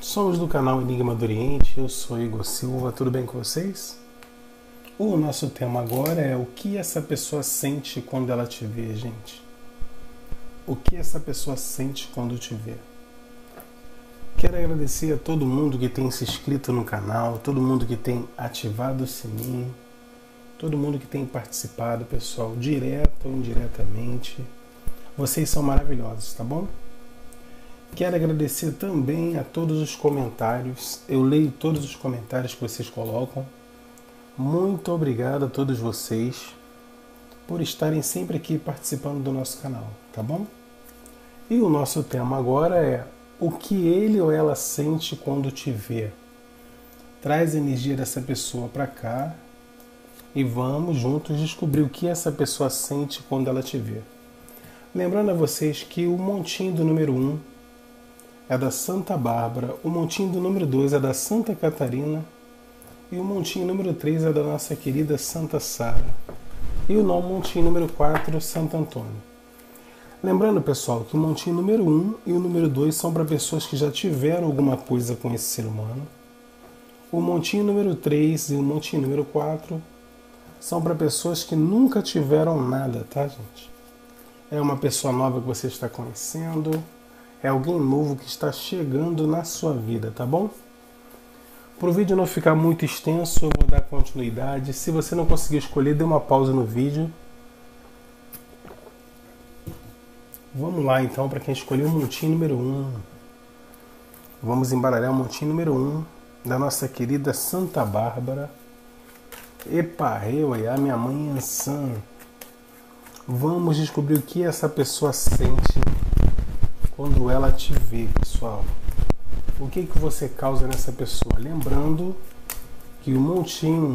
Somos do canal Enigma do Oriente, eu sou Igor Silva, tudo bem com vocês? O nosso tema agora é o que essa pessoa sente quando ela te vê, gente. O que essa pessoa sente quando te vê? Quero agradecer a todo mundo que tem se inscrito no canal, todo mundo que tem ativado o sininho, todo mundo que tem participado, pessoal, direto ou indiretamente. Vocês são maravilhosos, tá bom? Quero agradecer também a todos os comentários. Eu leio todos os comentários que vocês colocam. Muito obrigado a todos vocês por estarem sempre aqui participando do nosso canal, tá bom? E o nosso tema agora é o que ele ou ela sente quando te vê. Traz a energia dessa pessoa para cá e vamos juntos descobrir o que essa pessoa sente quando ela te vê. Lembrando a vocês que o montinho do número 1 é da Santa Bárbara, o montinho do número 2 é da Santa Catarina e o montinho número 3 é da nossa querida Santa Sara e o montinho número 4, Santo Antônio. Lembrando, pessoal, que o montinho número 1 e o número 2 são para pessoas que já tiveram alguma coisa com esse ser humano. O montinho número 3 e o montinho número 4 são para pessoas que nunca tiveram nada, tá, gente? É uma pessoa nova que você está conhecendo, é alguém novo que está chegando na sua vida, tá bom? Para o vídeo não ficar muito extenso, eu vou dar continuidade. Se você não conseguiu escolher, dê uma pausa no vídeo. Vamos lá, então, para quem escolheu o montinho número 1. Vamos embaralhar o montinho número 1 da nossa querida Santa Bárbara. Epa, eu e a minha mãe Ansan. Vamos descobrir o que essa pessoa sente quando ela te vê, pessoal. O que que você causa nessa pessoa? Lembrando que o montinho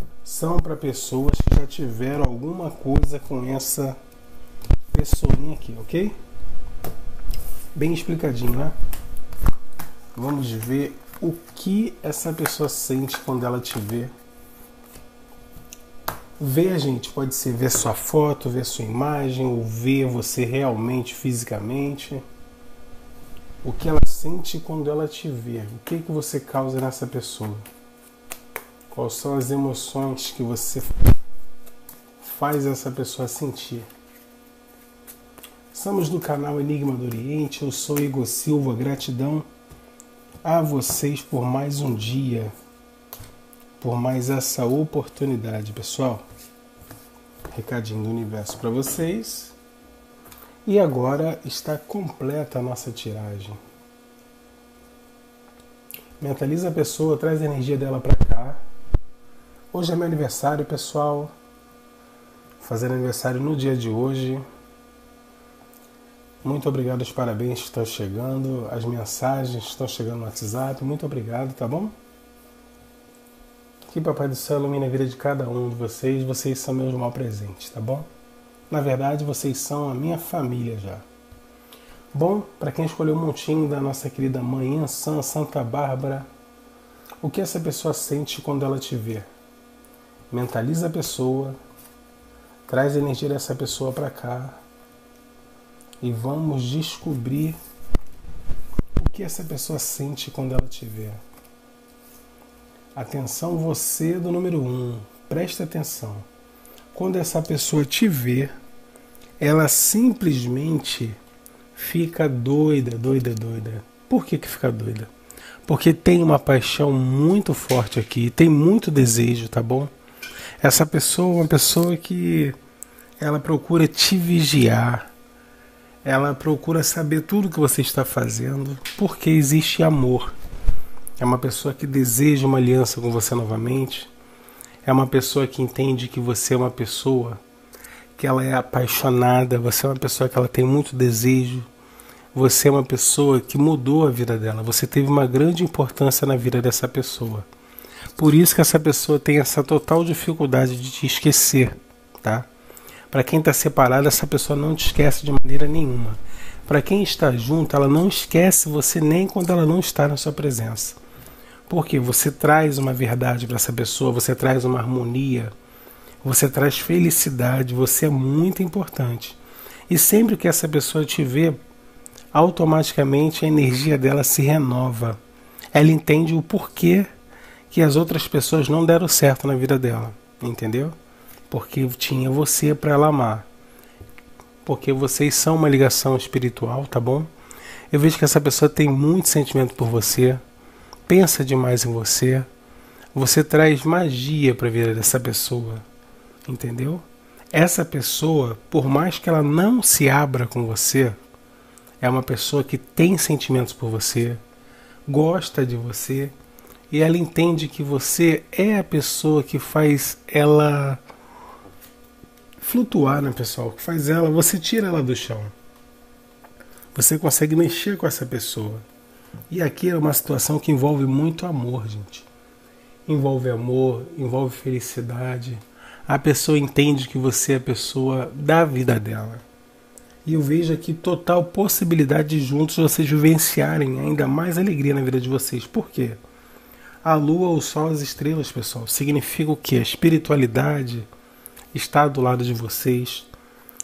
1 são para pessoas que já tiveram alguma coisa com essa pessoinha aqui, ok? Bem explicadinho, né? Vamos ver o que essa pessoa sente quando ela te vê. Ver, gente, pode ser ver sua foto, ver sua imagem, ou ver você realmente, fisicamente. O que ela sente quando ela te vê? O que que você causa nessa pessoa? Quais são as emoções que você faz essa pessoa sentir? Estamos do canal Enigma do Oriente, eu sou Igor Silva, gratidão a vocês por mais um dia, por mais essa oportunidade, pessoal. Recadinho do universo para vocês. E agora está completa a nossa tiragem. Mentaliza a pessoa, traz a energia dela para cá. Hoje é meu aniversário, pessoal. Fazendo aniversário no dia de hoje. Muito obrigado, os parabéns que estão chegando, as mensagens que estão chegando no WhatsApp. Muito obrigado, tá bom? Que Papai do Céu ilumine a vida de cada um de vocês. Vocês são meus maiores presentes, tá bom? Na verdade, vocês são a minha família já. Bom, para quem escolheu o montinho da nossa querida mãe Ansan, Santa Bárbara, o que essa pessoa sente quando ela te vê? Mentaliza a pessoa, traz a energia dessa pessoa para cá e vamos descobrir o que essa pessoa sente quando ela te vê. Atenção, você do número 1, presta atenção. Quando essa pessoa te vê, ela simplesmente fica doida, doida, doida. Por que que fica doida? Porque tem uma paixão muito forte aqui, tem muito desejo, tá bom? Essa pessoa é uma pessoa que ela procura te vigiar, ela procura saber tudo que você está fazendo, porque existe amor. É uma pessoa que deseja uma aliança com você novamente. É uma pessoa que entende que você é uma pessoa que ela é apaixonada. Você é uma pessoa que ela tem muito desejo. Você é uma pessoa que mudou a vida dela. Você teve uma grande importância na vida dessa pessoa. Por isso que essa pessoa tem essa total dificuldade de te esquecer, tá? Para quem está separado, essa pessoa não te esquece de maneira nenhuma. Para quem está junto, ela não esquece você nem quando ela não está na sua presença. Porque você traz uma verdade para essa pessoa, você traz uma harmonia, você traz felicidade, você é muito importante. E sempre que essa pessoa te vê, automaticamente a energia dela se renova. Ela entende o porquê que as outras pessoas não deram certo na vida dela, entendeu? Porque tinha você para ela amar. Porque vocês são uma ligação espiritual, tá bom? Eu vejo que essa pessoa tem muito sentimento por você, pensa demais em você, você traz magia para a vida dessa pessoa, entendeu? Essa pessoa, por mais que ela não se abra com você, é uma pessoa que tem sentimentos por você, gosta de você, e ela entende que você é a pessoa que faz ela flutuar, né, pessoal? Que faz ela, você tira ela do chão. Você consegue mexer com essa pessoa. E aqui é uma situação que envolve muito amor, gente. Envolve amor, envolve felicidade. A pessoa entende que você é a pessoa da vida dela. E eu vejo aqui total possibilidade de juntos vocês vivenciarem ainda mais alegria na vida de vocês. Por quê? A lua, o sol, as estrelas, pessoal, significa o quê? A espiritualidade está do lado de vocês.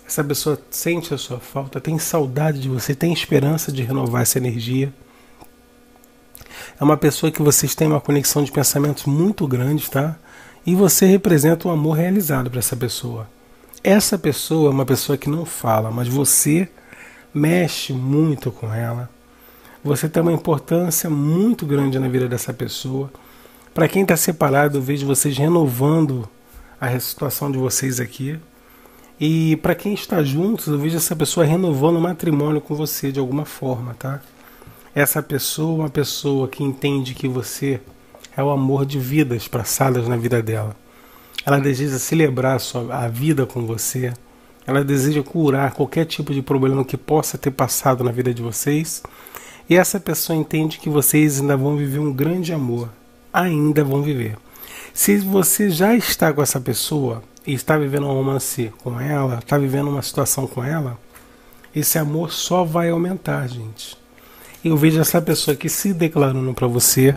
Essa pessoa sente a sua falta, tem saudade de você, tem esperança de renovar essa energia. É uma pessoa que vocês têm uma conexão de pensamentos muito grande, tá? E você representa um amor realizado para essa pessoa. Essa pessoa é uma pessoa que não fala, mas você mexe muito com ela. Você tem uma importância muito grande na vida dessa pessoa. Para quem está separado, eu vejo vocês renovando a situação de vocês aqui. E para quem está juntos, eu vejo essa pessoa renovando o matrimônio com você de alguma forma, tá? Essa pessoa é uma pessoa que entende que você é o amor de vidas passadas na vida dela. Ela deseja celebrar a vida com você. Ela deseja curar qualquer tipo de problema que possa ter passado na vida de vocês. E essa pessoa entende que vocês ainda vão viver um grande amor. Ainda vão viver. Se você já está com essa pessoa e está vivendo um romance com ela, está vivendo uma situação com ela, esse amor só vai aumentar, gente. Eu vejo essa pessoa aqui se declarando para você.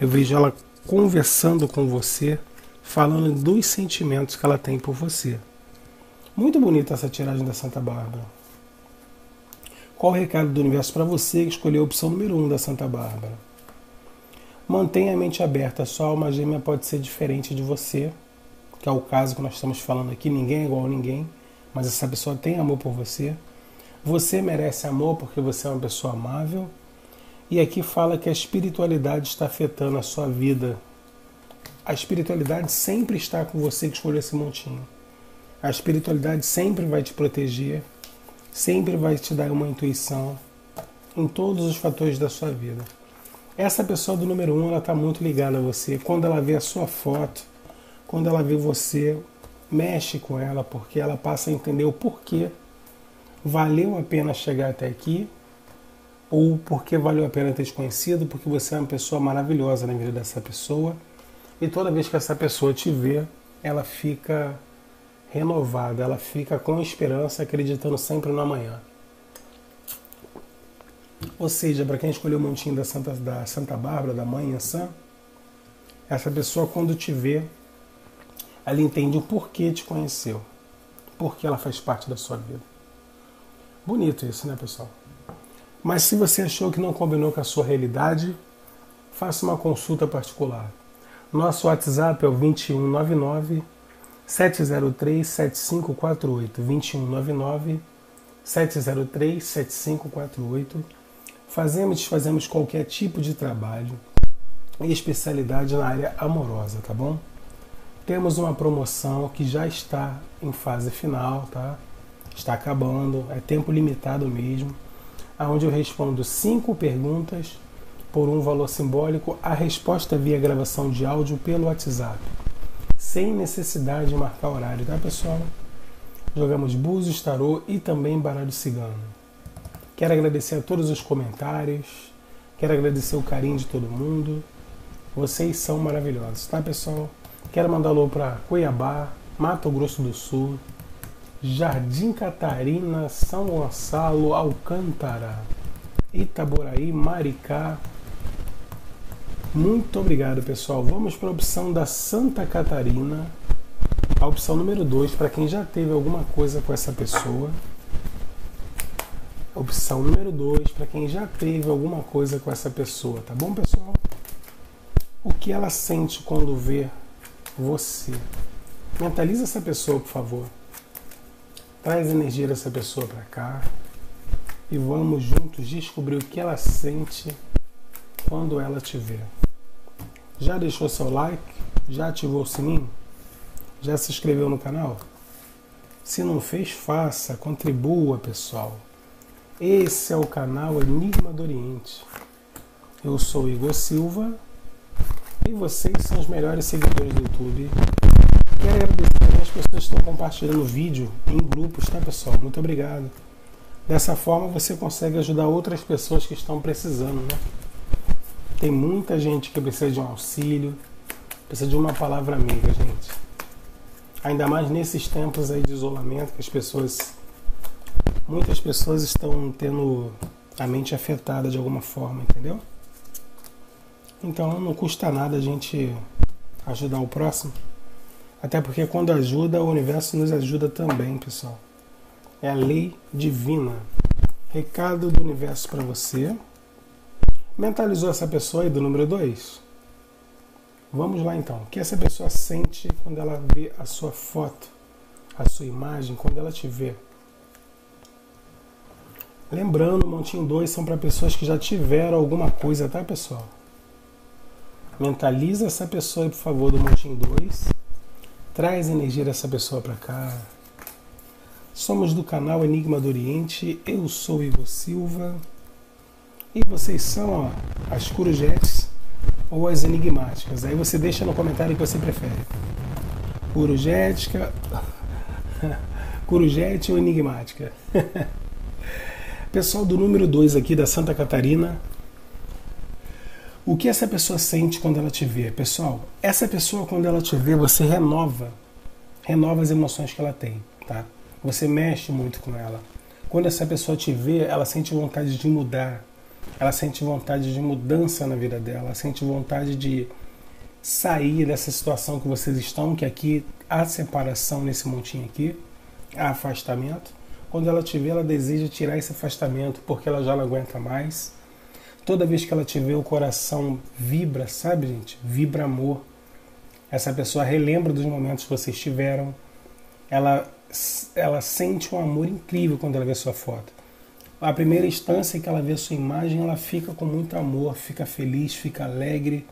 Eu vejo ela conversando com você, falando dos sentimentos que ela tem por você. Muito bonita essa tiragem da Santa Bárbara. Qual o recado do universo para você que escolheu a opção número 1 da Santa Bárbara? Mantenha a mente aberta, sua alma gêmea pode ser diferente de você, que é o caso que nós estamos falando aqui, ninguém é igual a ninguém, mas essa pessoa tem amor por você. Você merece amor porque você é uma pessoa amável. E aqui fala que a espiritualidade está afetando a sua vida. A espiritualidade sempre está com você que escolheu esse montinho. A espiritualidade sempre vai te proteger, sempre vai te dar uma intuição em todos os fatores da sua vida. Essa pessoa do número 1, ela está muito ligada a você. Quando ela vê a sua foto, quando ela vê você, mexe com ela, porque ela passa a entender o porquê valeu a pena chegar até aqui, ou porque valeu a pena ter te conhecido, porque você é uma pessoa maravilhosa na vida dessa pessoa. E toda vez que essa pessoa te vê, ela fica renovada, ela fica com esperança, acreditando sempre no amanhã. Ou seja, para quem escolheu o montinho da Santa Bárbara, da Mãe Ançã, essa pessoa quando te vê, ela entende o porquê te conheceu, porque ela faz parte da sua vida. Bonito isso, né, pessoal? Mas se você achou que não combinou com a sua realidade, faça uma consulta particular. Nosso WhatsApp é o 2199-703-7548, 2199-703-7548. Fazemos e desfazemos qualquer tipo de trabalho e especialidade na área amorosa, tá bom? Temos uma promoção que já está em fase final, tá? Está acabando, é tempo limitado mesmo, onde eu respondo 5 perguntas por um valor simbólico, a resposta via gravação de áudio pelo WhatsApp, sem necessidade de marcar horário, tá, pessoal? Jogamos búzios, tarô e também baralho cigano. Quero agradecer a todos os comentários, quero agradecer o carinho de todo mundo, vocês são maravilhosos, tá, pessoal? Quero mandar alô para Cuiabá, Mato Grosso do Sul, Jardim Catarina, São Gonçalo, Alcântara, Itaboraí, Maricá. Muito obrigado, pessoal. Vamos para a opção da Santa Catarina, a opção número 2, para quem já teve alguma coisa com essa pessoa. Opção número 2, para quem já teve alguma coisa com essa pessoa, tá bom, pessoal? O que ela sente quando vê você? Mentaliza essa pessoa, por favor. Traz energia dessa pessoa para cá. E vamos juntos descobrir o que ela sente quando ela te vê. Já deixou seu like? Já ativou o sininho? Já se inscreveu no canal? Se não fez, faça, contribua, pessoal. Esse é o canal Enigma do Oriente. Eu sou Igor Silva e vocês são os melhores seguidores do YouTube. Quero agradecer também as pessoas que estão compartilhando o vídeo em grupos, tá, pessoal? Muito obrigado. Dessa forma você consegue ajudar outras pessoas que estão precisando, né? Tem muita gente que precisa de um auxílio, precisa de uma palavra amiga, gente. Ainda mais nesses tempos aí de isolamento, que as pessoas, muitas pessoas estão tendo a mente afetada de alguma forma, entendeu? Então não custa nada a gente ajudar o próximo, até porque quando ajuda, o universo nos ajuda também, pessoal. É a lei divina. Recado do universo para você. Mentalizou essa pessoa aí do número 2? Vamos lá então. O que essa pessoa sente quando ela vê a sua foto, a sua imagem, quando ela te vê? Lembrando, o montinho 2 são para pessoas que já tiveram alguma coisa, tá, pessoal? Mentaliza essa pessoa aí, por favor, do montinho 2. Traz energia dessa pessoa para cá. Somos do canal Enigma do Oriente. Eu sou Igor Silva. E vocês são, ó, as curujetes ou as enigmáticas. Aí você deixa no comentário o que você prefere. Curujética, curujete ou enigmática. Pessoal do número 2 aqui da Santa Catarina. O que essa pessoa sente quando ela te vê? Pessoal, essa pessoa quando ela te vê, você renova as emoções que ela tem, tá? Você mexe muito com ela. Quando essa pessoa te vê, ela sente vontade de mudar. Ela sente vontade de mudança na vida dela, ela sente vontade de sair dessa situação que vocês estão, que aqui há separação nesse montinho aqui, há afastamento. Quando ela te vê, ela deseja tirar esse afastamento, porque ela já não aguenta mais. Toda vez que ela te vê, o coração vibra, sabe, gente? Vibra amor. Essa pessoa relembra dos momentos que vocês tiveram. Ela sente um amor incrível quando ela vê sua foto. A primeira instância que ela vê a sua imagem, ela fica com muito amor, fica feliz, fica alegre,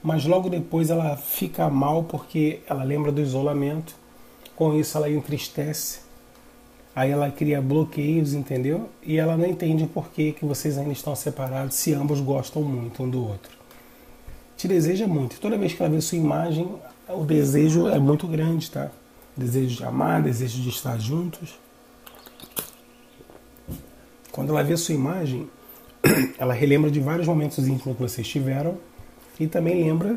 mas logo depois ela fica mal porque ela lembra do isolamento, com isso ela entristece, aí ela cria bloqueios, entendeu? E ela não entende por que vocês ainda estão separados, se ambos gostam muito um do outro. Te deseja muito, toda vez que ela vê a sua imagem, o desejo é muito grande, tá? Desejo de amar, desejo de estar juntos. Quando ela vê a sua imagem, ela relembra de vários momentos íntimos que vocês tiveram e também lembra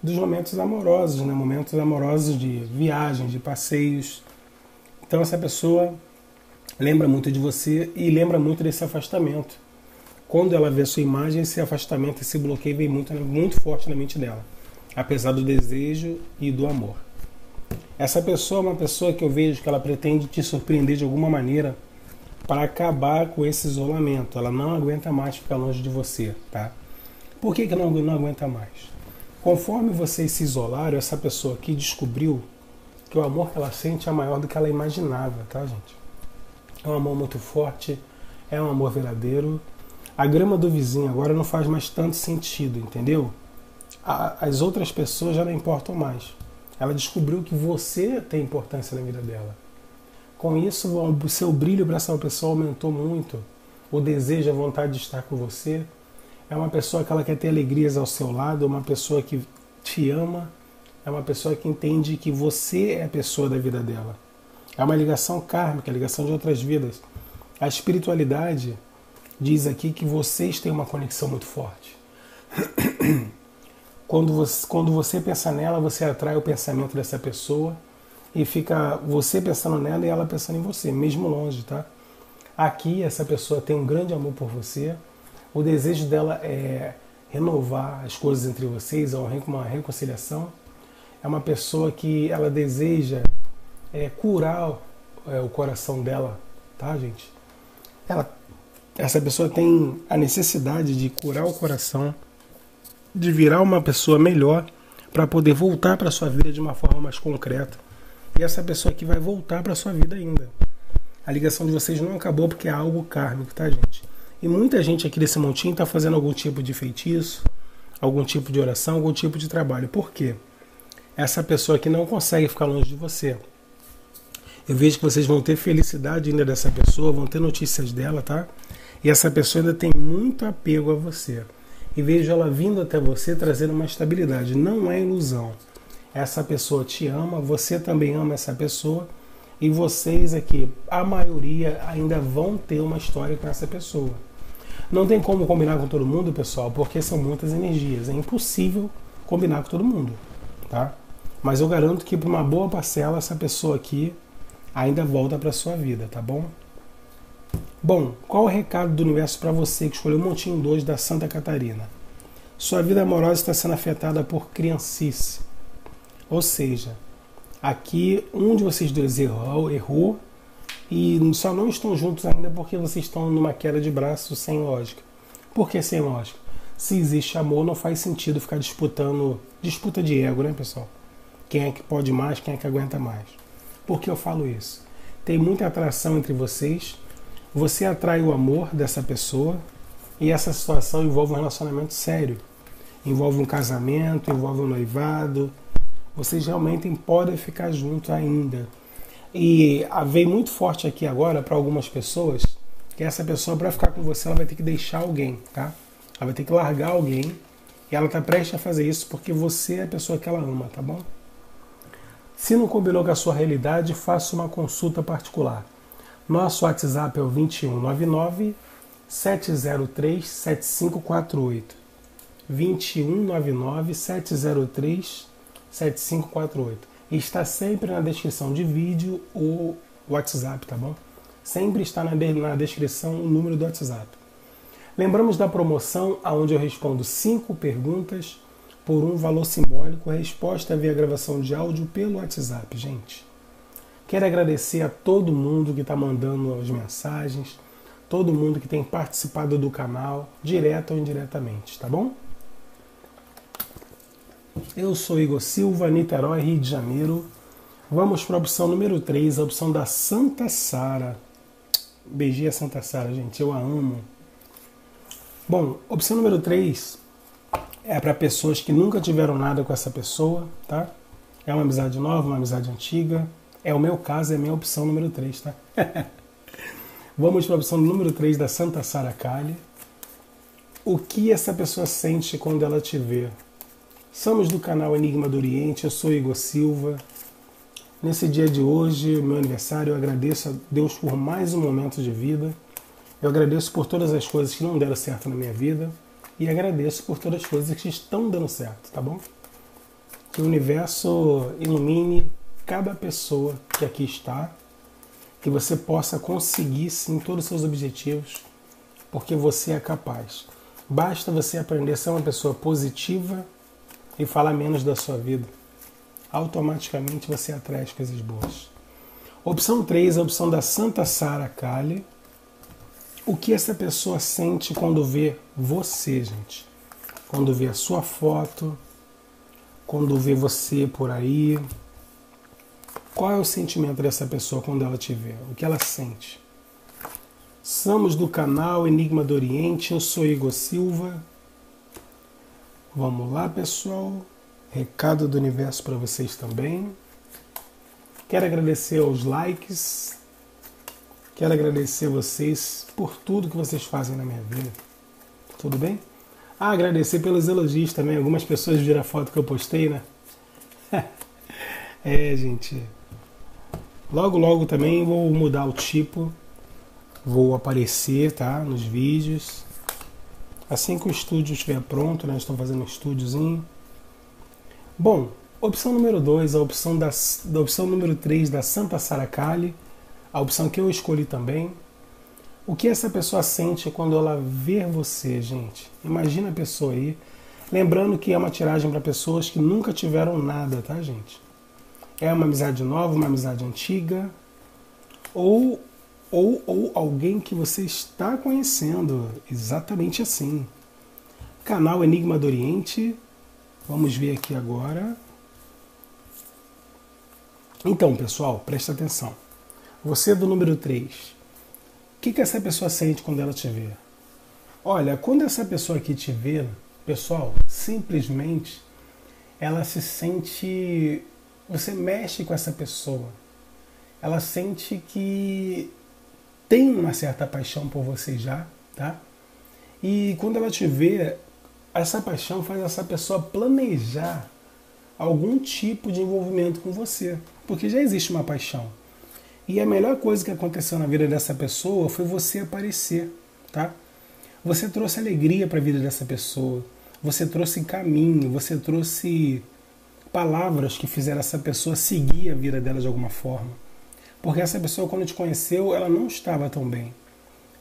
dos momentos amorosos, né? Momentos amorosos de viagens, de passeios. Então essa pessoa lembra muito de você e lembra muito desse afastamento. Quando ela vê a sua imagem, esse afastamento, esse bloqueio vem muito forte na mente dela, apesar do desejo e do amor. Essa pessoa é uma pessoa que eu vejo que ela pretende te surpreender de alguma maneira, para acabar com esse isolamento. Ela não aguenta mais ficar longe de você, tá? Por que não aguenta mais? Conforme vocês se isolaram, essa pessoa aqui descobriu que o amor que ela sente é maior do que ela imaginava, tá, gente? É um amor muito forte, é um amor verdadeiro. A grama do vizinho agora não faz mais tanto sentido, entendeu? As outras pessoas já não importam mais. Ela descobriu que você tem importância na vida dela. Com isso, o seu brilho para essa pessoa aumentou muito. O desejo, a vontade de estar com você. É uma pessoa que ela quer ter alegrias ao seu lado, uma pessoa que te ama, é uma pessoa que entende que você é a pessoa da vida dela. É uma ligação kármica, ligação de outras vidas. A espiritualidade diz aqui que vocês têm uma conexão muito forte. Quando você pensa nela, você atrai o pensamento dessa pessoa. E fica você pensando nela e ela pensando em você, mesmo longe, tá? Aqui, essa pessoa tem um grande amor por você. O desejo dela é renovar as coisas entre vocês, é uma reconciliação. É uma pessoa que ela deseja curar o coração dela, tá, gente? Ela Essa pessoa tem a necessidade de curar o coração, de virar uma pessoa melhor para poder voltar para a sua vida de uma forma mais concreta. E essa pessoa aqui vai voltar para a sua vida ainda. A ligação de vocês não acabou porque é algo kármico, tá, gente? E muita gente aqui desse montinho está fazendo algum tipo de feitiço, algum tipo de oração, algum tipo de trabalho. Por quê? Essa pessoa aqui não consegue ficar longe de você. Eu vejo que vocês vão ter felicidade ainda dessa pessoa, vão ter notícias dela, tá? E essa pessoa ainda tem muito apego a você. E vejo ela vindo até você trazendo uma estabilidade. Não é ilusão. Essa pessoa te ama, você também ama essa pessoa. E vocês aqui, a maioria, ainda vão ter uma história com essa pessoa. Não tem como combinar com todo mundo, pessoal, porque são muitas energias. É impossível combinar com todo mundo, tá? Mas eu garanto que para uma boa parcela, essa pessoa aqui ainda volta para sua vida, tá bom? Bom, qual é o recado do universo para você que escolheu o Montinho 2 da Santa Catarina? Sua vida amorosa está sendo afetada por criancice. Ou seja, aqui um de vocês dois errou e só não estão juntos ainda porque vocês estão numa queda de braço sem lógica. Por que sem lógica? Se existe amor, não faz sentido ficar disputando, disputa de ego, né, pessoal? Quem é que pode mais, quem é que aguenta mais. Por que eu falo isso? Tem muita atração entre vocês. Você atrai o amor dessa pessoa e essa situação envolve um relacionamento sério. Envolve um casamento, envolve um noivado. Vocês realmente podem ficar juntos ainda. E veio muito forte aqui agora para algumas pessoas que essa pessoa, para ficar com você, ela vai ter que deixar alguém, tá? Ela vai ter que largar alguém e ela está prestes a fazer isso porque você é a pessoa que ela ama, tá bom? Se não combinou com a sua realidade, faça uma consulta particular. Nosso WhatsApp é o 2199-703-7548. 2199-703-7548. Está sempre na descrição de vídeo o WhatsApp, tá bom? Sempre está na descrição o número do WhatsApp. Lembramos da promoção onde eu respondo 5 perguntas por um valor simbólico. A resposta é via gravação de áudio pelo WhatsApp, gente. Quero agradecer a todo mundo que está mandando as mensagens, todo mundo que tem participado do canal, direto ou indiretamente, tá bom? Eu sou Igor Silva, Niterói, Rio de Janeiro. Vamos para a opção número 3, a opção da Santa Sara. Beijinho a Santa Sara, gente, eu a amo. Bom, opção número 3 é para pessoas que nunca tiveram nada com essa pessoa, tá? É uma amizade nova, uma amizade antiga. É o meu caso, é a minha opção número 3, tá? Vamos para a opção número 3 da Santa Sara Kali. O que essa pessoa sente quando ela te vê? Somos do canal Enigma do Oriente, eu sou Igor Silva. Nesse dia de hoje, meu aniversário, eu agradeço a Deus por mais um momento de vida. Eu agradeço por todas as coisas que não deram certo na minha vida. E agradeço por todas as coisas que estão dando certo, tá bom? Que o universo ilumine cada pessoa que aqui está, que você possa conseguir sim todos os seus objetivos, porque você é capaz. Basta você aprender a ser uma pessoa positiva e falar menos da sua vida. Automaticamente você atrai as coisas boas. Opção 3, a opção da Santa Sara Kali. O que essa pessoa sente quando vê você, gente? Quando vê a sua foto, quando vê você por aí. Qual é o sentimento dessa pessoa quando ela te vê? O que ela sente? Somos do canal Enigma do Oriente, eu sou Igor Silva. Vamos lá, pessoal. Recado do universo para vocês também. Quero agradecer aos likes. Quero agradecer a vocês por tudo que vocês fazem na minha vida. Tudo bem? Agradecer pelos elogios também. Algumas pessoas viram a foto que eu postei, né? É, gente... Logo, logo também vou mudar o tipo, vou aparecer, tá, nos vídeos. Assim que o estúdio estiver pronto, né, estou fazendo um estúdiozinho. Bom, opção número 2, a opção da opção número 3 da Santa Sara Kali, a opção que eu escolhi também. O que essa pessoa sente quando ela vê você, gente? Imagina a pessoa aí. Lembrando que é uma tiragem para pessoas que nunca tiveram nada, tá, gente? É uma amizade nova, uma amizade antiga, ou ou alguém que você está conhecendo, exatamente assim. Canal Enigma do Oriente, vamos ver aqui agora. Então, pessoal, presta atenção. Você do número 3, o que essa pessoa sente quando ela te vê? Olha, quando essa pessoa aqui te vê, pessoal, simplesmente ela se sente... Você mexe com essa pessoa. Ela sente que tem uma certa paixão por você já, tá? E quando ela te vê, essa paixão faz essa pessoa planejar algum tipo de envolvimento com você. Porque já existe uma paixão. E a melhor coisa que aconteceu na vida dessa pessoa foi você aparecer, tá? Você trouxe alegria para a vida dessa pessoa. Você trouxe caminho, você trouxe palavras que fizeram essa pessoa seguir a vida dela de alguma forma. Porque essa pessoa, quando te conheceu, ela não estava tão bem.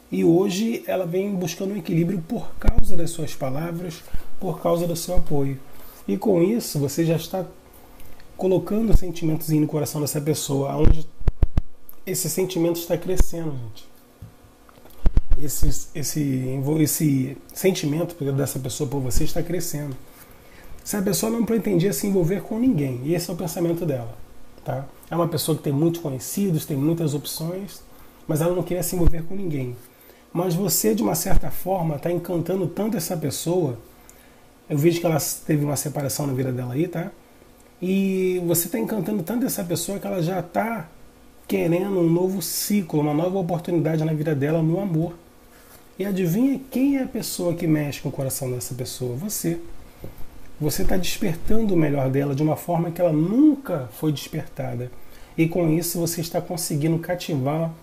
E hoje ela vem buscando um equilíbrio por causa das suas palavras, por causa do seu apoio. E com isso você já está colocando sentimentos no coração dessa pessoa, onde esse sentimento está crescendo, gente. Esse sentimento dessa pessoa por você está crescendo. Se a pessoa não pretendia se envolver com ninguém, e esse é o pensamento dela, tá? É uma pessoa que tem muitos conhecidos, tem muitas opções, mas ela não queria se envolver com ninguém. Mas você, de uma certa forma, está encantando tanto essa pessoa. Eu vejo que ela teve uma separação na vida dela aí, tá? E você está encantando tanto essa pessoa que ela já está querendo um novo ciclo, uma nova oportunidade na vida dela, no amor. E adivinha quem é a pessoa que mexe com o coração dessa pessoa? Você. Você está despertando o melhor dela de uma forma que ela nunca foi despertada. E com isso você está conseguindo cativar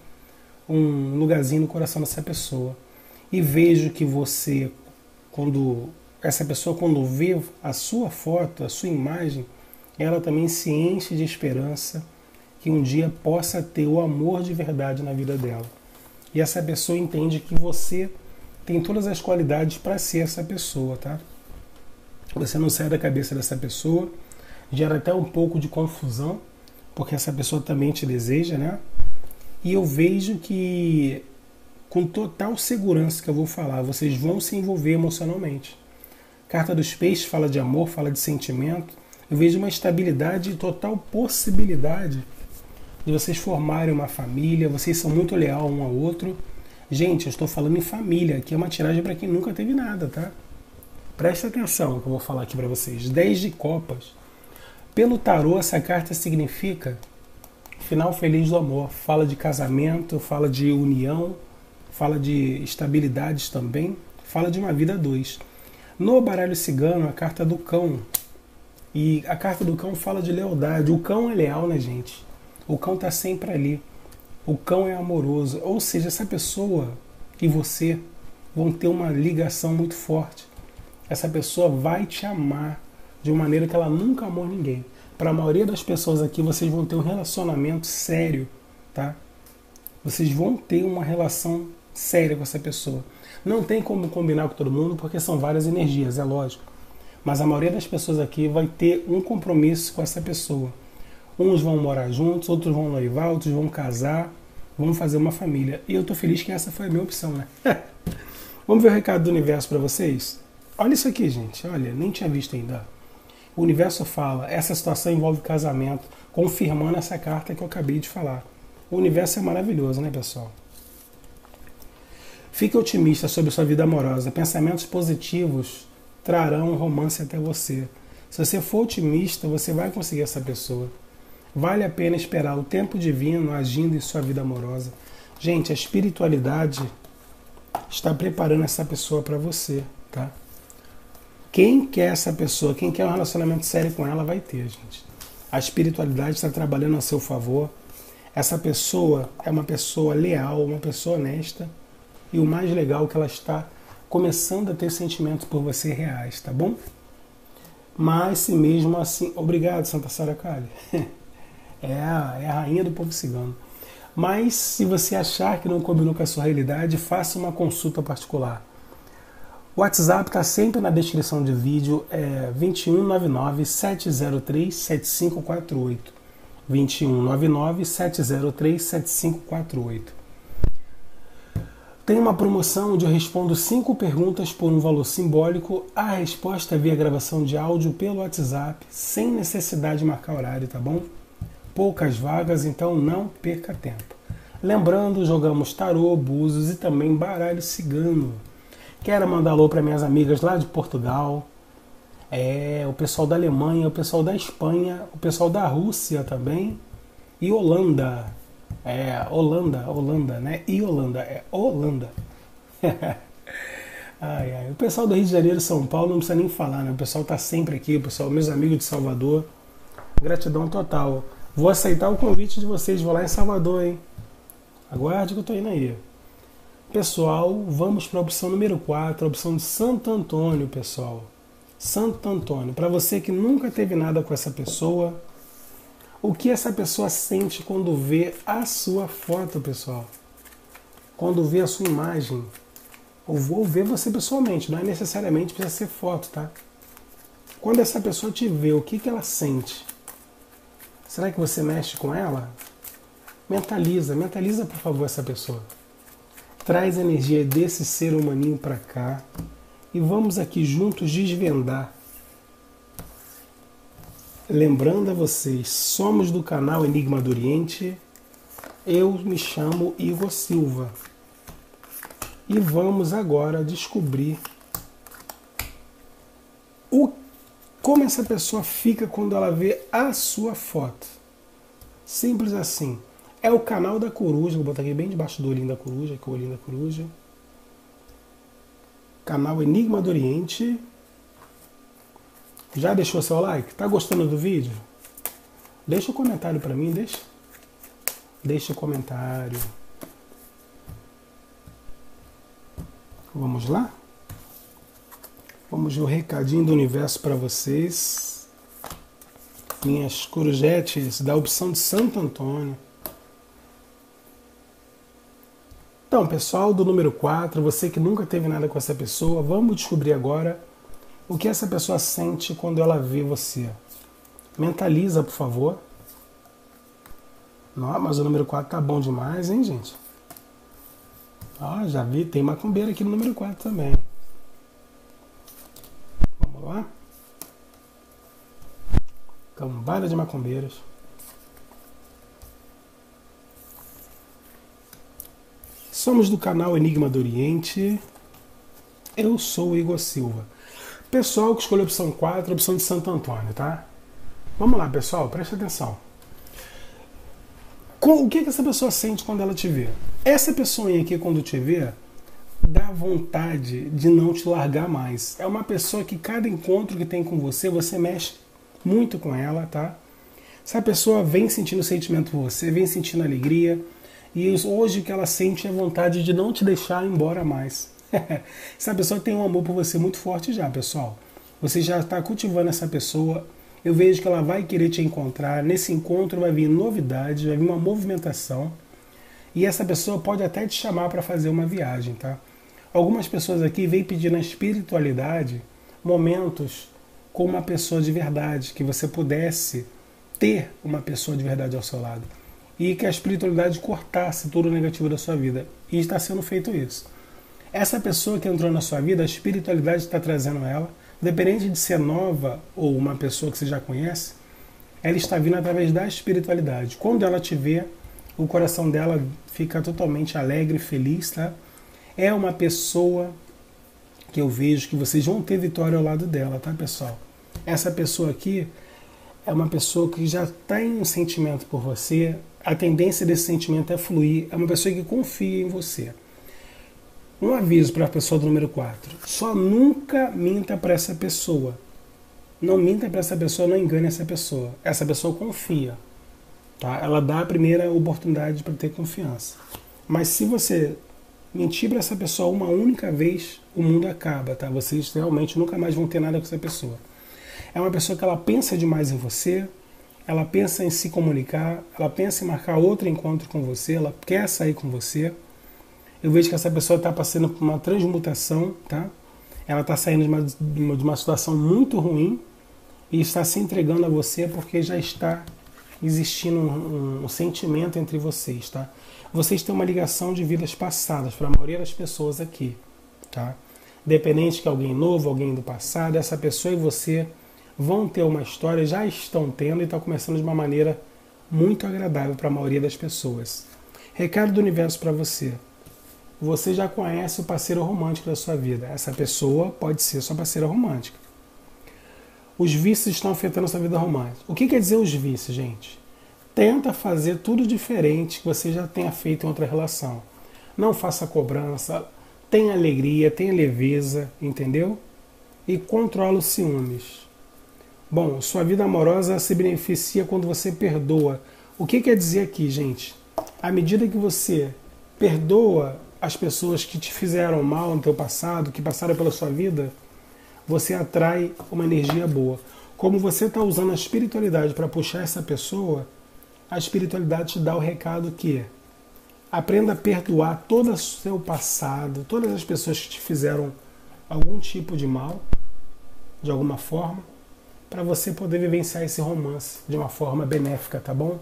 um lugarzinho no coração dessa pessoa. E vejo que você, quando essa pessoa vê a sua foto, a sua imagem, ela também se enche de esperança que um dia possa ter o amor de verdade na vida dela. E essa pessoa entende que você tem todas as qualidades para ser essa pessoa, tá? Você não sai da cabeça dessa pessoa, gera até um pouco de confusão, porque essa pessoa também te deseja, né? E eu vejo que, com total segurança que eu vou falar, vocês vão se envolver emocionalmente. Carta dos Peixes fala de amor, fala de sentimento. Eu vejo uma estabilidade e total possibilidade de vocês formarem uma família. Vocês são muito leais um ao outro. Gente, eu estou falando em família, aqui é uma tiragem para quem nunca teve nada, tá? Presta atenção no que eu vou falar aqui para vocês. 10 de copas. Pelo tarô, essa carta significa final feliz do amor. Fala de casamento, fala de união, fala de estabilidades também, fala de uma vida a dois. No baralho cigano, a carta do cão. E a carta do cão fala de lealdade. O cão é leal, né, gente? O cão tá sempre ali. O cão é amoroso. Ou seja, essa pessoa e você vão ter uma ligação muito forte. Essa pessoa vai te amar de uma maneira que ela nunca amou ninguém. Para a maioria das pessoas aqui, vocês vão ter um relacionamento sério, tá? Vocês vão ter uma relação séria com essa pessoa. Não tem como combinar com todo mundo, porque são várias energias, é lógico. Mas a maioria das pessoas aqui vai ter um compromisso com essa pessoa. Uns vão morar juntos, outros vão noivar, outros vão casar, vão fazer uma família. E eu tô feliz que essa foi a minha opção, né? Vamos ver o recado do universo para vocês? Olha isso aqui, gente. Olha, nem tinha visto ainda. O universo fala, essa situação envolve casamento, confirmando essa carta que eu acabei de falar. O universo é maravilhoso, né, pessoal? Fique otimista sobre sua vida amorosa. Pensamentos positivos trarão romance até você. Se você for otimista, você vai conseguir essa pessoa. Vale a pena esperar o tempo divino agindo em sua vida amorosa. Gente, a espiritualidade está preparando essa pessoa para você, tá? Quem quer essa pessoa, quem quer um relacionamento sério com ela, vai ter, gente. A espiritualidade está trabalhando a seu favor. Essa pessoa é uma pessoa leal, uma pessoa honesta. E o mais legal é que ela está começando a ter sentimentos por você reais, tá bom? Mas se mesmo assim... Obrigado, Santa Sara Kali. É a rainha do povo cigano. Mas se você achar que não combinou com a sua realidade, faça uma consulta particular. O WhatsApp está sempre na descrição do vídeo, é 2199-703-7548. 2199-703-7548. Tem uma promoção onde eu respondo 5 perguntas por um valor simbólico, a resposta via gravação de áudio pelo WhatsApp, sem necessidade de marcar horário, tá bom? Poucas vagas, então não perca tempo. Lembrando, jogamos tarô, búzios e também baralho cigano. Quero mandar alô para minhas amigas lá de Portugal, o pessoal da Alemanha, o pessoal da Espanha, o pessoal da Rússia também e Holanda. Holanda. Ai, ai. O pessoal do Rio de Janeiro, São Paulo, não precisa nem falar, né? O pessoal tá sempre aqui, o pessoal, meus amigos de Salvador. Gratidão total. Vou aceitar o convite de vocês, vou lá em Salvador, hein? Aguarde que eu tô indo aí. Pessoal, vamos para a opção número 4, a opção de Santo Antônio, pessoal. Santo Antônio, para você que nunca teve nada com essa pessoa, o que essa pessoa sente quando vê a sua foto, pessoal? Quando vê a sua imagem? Ou vê você pessoalmente, não é necessariamente precisa ser foto, tá? Quando essa pessoa te vê, o que que ela sente? Será que você mexe com ela? Mentaliza, mentaliza por favor essa pessoa. Traz a energia desse ser humaninho para cá e vamos aqui juntos desvendar. Lembrando a vocês, somos do canal Enigma do Oriente, eu me chamo Igor Silva e vamos agora descobrir como essa pessoa fica quando ela vê a sua foto. Simples assim. É o canal da coruja, vou botar aqui bem debaixo do olhinho da coruja, que é o olhinho da coruja. Canal Enigma do Oriente. Já deixou seu like? Tá gostando do vídeo? Deixa um comentário pra mim, deixa. Deixa um comentário. Vamos lá? Vamos ver o recadinho do universo pra vocês. Minhas corujetes da opção de Santo Antônio. Então, pessoal, do número 4, você que nunca teve nada com essa pessoa, vamos descobrir agora o que essa pessoa sente quando ela vê você. Mentaliza, por favor. Não, mas o número 4 tá bom demais, hein, gente? Ó, já vi, tem macumbeira aqui no número 4 também. Vamos lá? Cambada de macumbeiras. Somos do canal Enigma do Oriente. Eu sou o Igor Silva. Pessoal que escolheu a opção 4, a opção de Santo Antônio, tá? Vamos lá, pessoal, presta atenção. O que essa pessoa sente quando ela te vê? Essa pessoinha aqui, quando te vê, dá vontade de não te largar mais. É uma pessoa que cada encontro que tem com você, você mexe muito com ela, tá? Essa pessoa vem sentindo sentimento por você, vem sentindo alegria, e hoje o que ela sente é vontade de não te deixar embora mais. Essa pessoa tem um amor por você muito forte já, pessoal. Você já está cultivando essa pessoa. Eu vejo que ela vai querer te encontrar. Nesse encontro vai vir novidade, vai vir uma movimentação. E essa pessoa pode até te chamar para fazer uma viagem, tá? Algumas pessoas aqui vêm pedir na espiritualidade momentos com uma pessoa de verdade, que você pudesse ter uma pessoa de verdade ao seu lado. E que a espiritualidade cortasse tudo o negativo da sua vida. E está sendo feito isso. Essa pessoa que entrou na sua vida, a espiritualidade está trazendo ela, independente de ser nova ou uma pessoa que você já conhece, ela está vindo através da espiritualidade. Quando ela te vê, o coração dela fica totalmente alegre, feliz, tá? É uma pessoa que eu vejo que vocês vão ter vitória ao lado dela, tá, pessoal? Essa pessoa aqui é uma pessoa que já tem um sentimento por você, a tendência desse sentimento é fluir, é uma pessoa que confia em você. Um aviso para a pessoa do número 4. Só nunca minta para essa pessoa. Não minta para essa pessoa, não engane essa pessoa. Essa pessoa confia. Tá? Ela dá a primeira oportunidade para ter confiança. Mas se você mentir para essa pessoa uma única vez, o mundo acaba. Tá? Vocês realmente nunca mais vão ter nada com essa pessoa. É uma pessoa que ela pensa demais em você, ela pensa em se comunicar, ela pensa em marcar outro encontro com você, ela quer sair com você. Eu vejo que essa pessoa está passando por uma transmutação, tá? Ela está saindo de uma situação muito ruim e está se entregando a você porque já está existindo um sentimento entre vocês, tá? vocês têm uma ligação de vidas passadas, para a maioria das pessoas aqui, tá? Independente que alguém novo, alguém do passado, essa pessoa e você vão ter uma história, já estão tendo e está começando de uma maneira muito agradável para a maioria das pessoas. Recado do universo para você. Você já conhece o parceiro romântico da sua vida. Essa pessoa pode ser sua parceira romântica. Os vícios estão afetando a sua vida romântica. O que quer dizer os vícios, gente? Tenta fazer tudo diferente que você já tenha feito em outra relação. Não faça cobrança, tenha alegria, tenha leveza, entendeu? E controla os ciúmes. Bom, sua vida amorosa se beneficia quando você perdoa. O que quer dizer aqui, gente? À medida que você perdoa as pessoas que te fizeram mal no teu passado, que passaram pela sua vida, você atrai uma energia boa. Como você está usando a espiritualidade para puxar essa pessoa, a espiritualidade te dá o recado que aprenda a perdoar todo o seu passado, todas as pessoas que te fizeram algum tipo de mal, de alguma forma, para você poder vivenciar esse romance de uma forma benéfica, tá bom?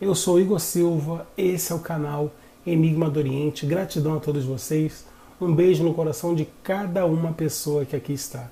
Eu sou Igor Silva, esse é o canal Enigma do Oriente. Gratidão a todos vocês, um beijo no coração de cada uma pessoa que aqui está.